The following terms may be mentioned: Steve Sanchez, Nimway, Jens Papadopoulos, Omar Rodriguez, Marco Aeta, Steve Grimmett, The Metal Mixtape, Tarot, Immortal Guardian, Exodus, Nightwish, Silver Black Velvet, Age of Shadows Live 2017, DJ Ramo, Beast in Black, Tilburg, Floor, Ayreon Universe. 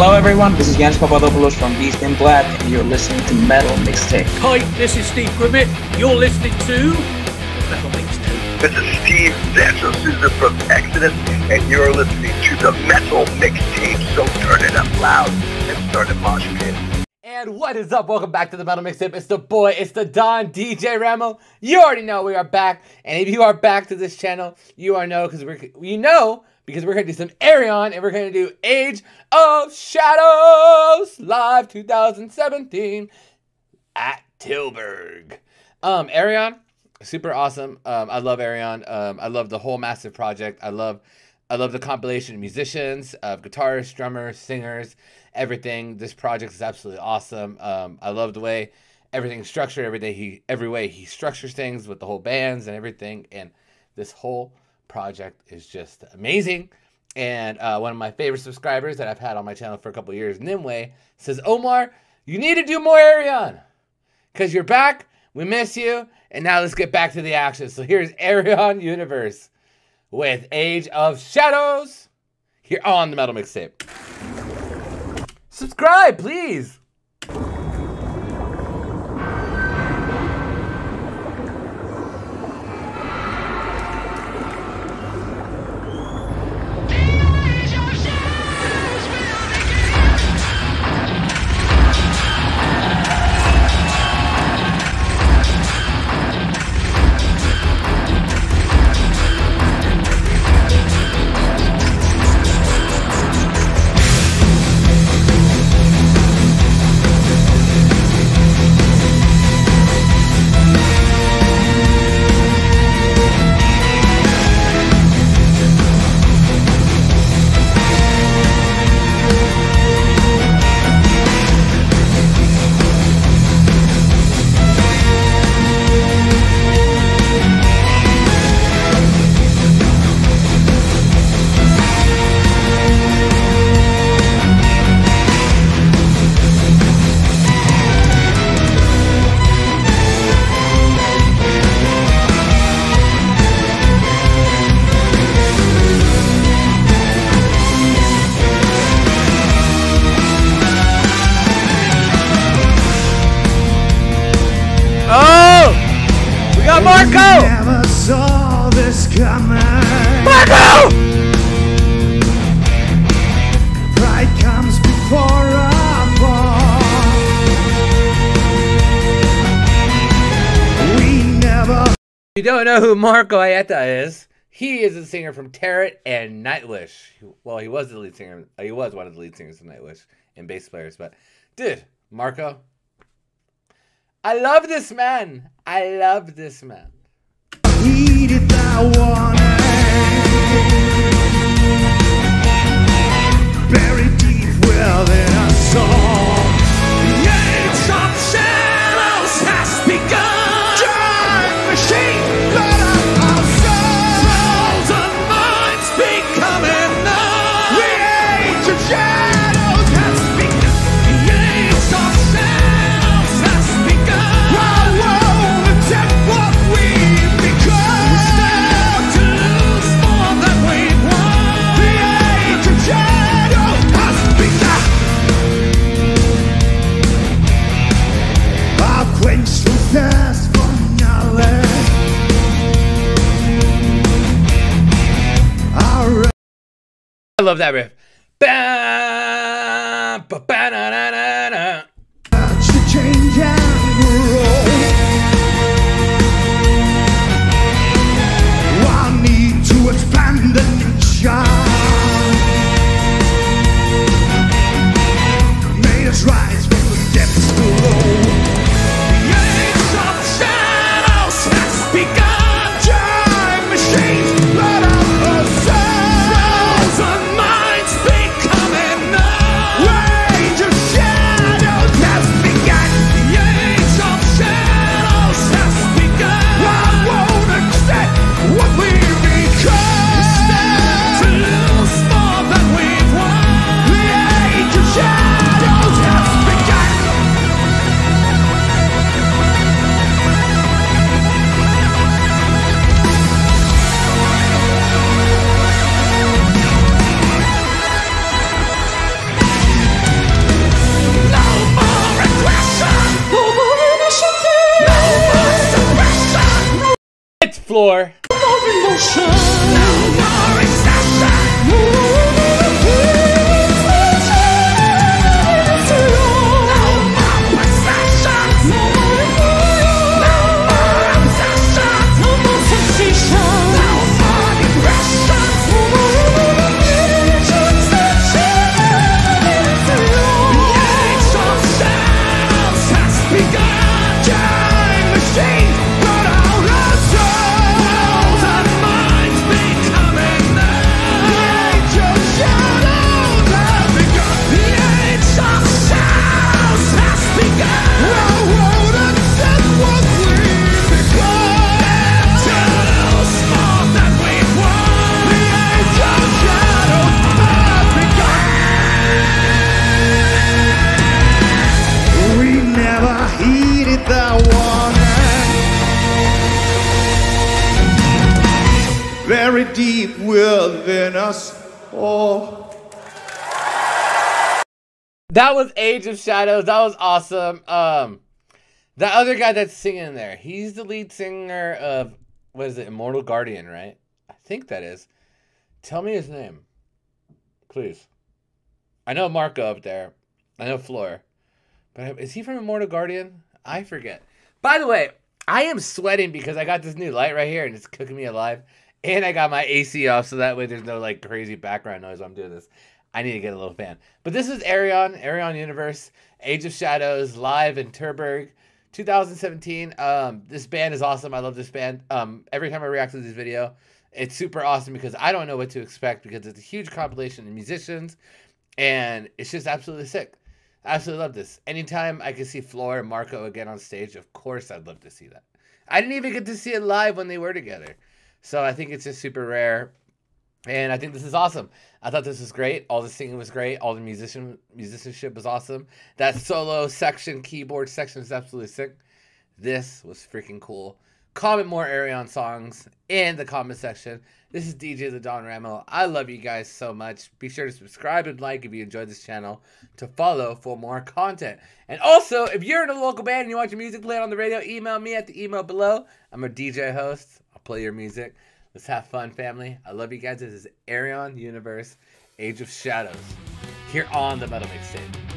Hello everyone, this is Jens Papadopoulos from Beast in Black, and you're listening to Metal Mixtape. Hi, this is Steve Grimmett. You're listening to Metal Mixtape. This is Steve Sanchez from Exodus, and you're listening to the Metal Mixtape. So turn it up loud and start a mosh pit. And what is up? Welcome back to the Metal Mixtape. It's the boy, it's the Don, DJ Ramo. You already know we are back, and if you are back to this channel, you are know because we're going to do some Ayreon, and we're going to do Age of Shadows Live 2017 at Tilburg. Ayreon, super awesome. I love Ayreon. I love the whole massive project. I love the compilation of musicians, of guitarists, drummers, singers, everything. This project is absolutely awesome. I love the way everything's structured, every way he structures things with the whole bands and everything, and this whole project is just amazing. And one of my favorite subscribers that I've had on my channel for a couple years, Nimway, says, Omar, you need to do more Ayreon because you're back, we miss you, and now let's get back to the action. So here's Ayreon Universe with Age of Shadows here on the Metal Mixtape. Subscribe, please. Marco! Never saw this coming. Marco! Pride comes before a fall. We never. You don't know who Marco Aeta is. He is a singer from Tarot and Nightwish. Well, he was the lead singer. He was one of the lead singers of Nightwish and bass players. But, dude, Marco. I love this man. I love this man. He did not want it. Buried deep within our soul. The age of shadows has begun. Drive machine, let our souls and minds becoming numb. The age of shadows has begun. The age of shadows has begun. Whoa, whoa. I love that riff. Ba ba ba na na na na. I need to expand the nature. Made us rise from the depths below. Floor. Deep within us all. That was Age of Shadows. That was awesome. That other guy that's singing there, he's the lead singer of, what is it, Immortal Guardian, right? I think that is. Tell me his name, please. I know Marco up there. I know Floor. But is he from Immortal Guardian? I forget. By the way, I am sweating because I got this new light right here and it's cooking me alive. And I got my AC off, so that way there's no like crazy background noise when I'm doing this. I need to get a little fan. But this is Ayreon Universe, Age of Shadows, live in Tilburg, 2017. This band is awesome. I love this band. Every time I react to this video, it's super awesome because I don't know what to expect because it's a huge compilation of musicians, and it's just absolutely sick. I absolutely love this. Anytime I can see Floor and Marco again on stage, of course I'd love to see that. I didn't even get to see it live when they were together. So I think it's just super rare, and I think this is awesome. I thought this was great. All the singing was great. All the musicianship was awesome. That solo section, keyboard section is absolutely sick. This was freaking cool. Comment more Ayreon songs in the comment section. This is DJ the Don Ramo. I love you guys so much. Be sure to subscribe and like if you enjoyed this channel, to follow for more content. And also, if you're in a local band and you want your music played on the radio, email me at the email below. I'm a DJ host. Play your music. Let's have fun, family. I love you guys. This is Ayreon Universe, Age of Shadows, here on the Metal Mixtape.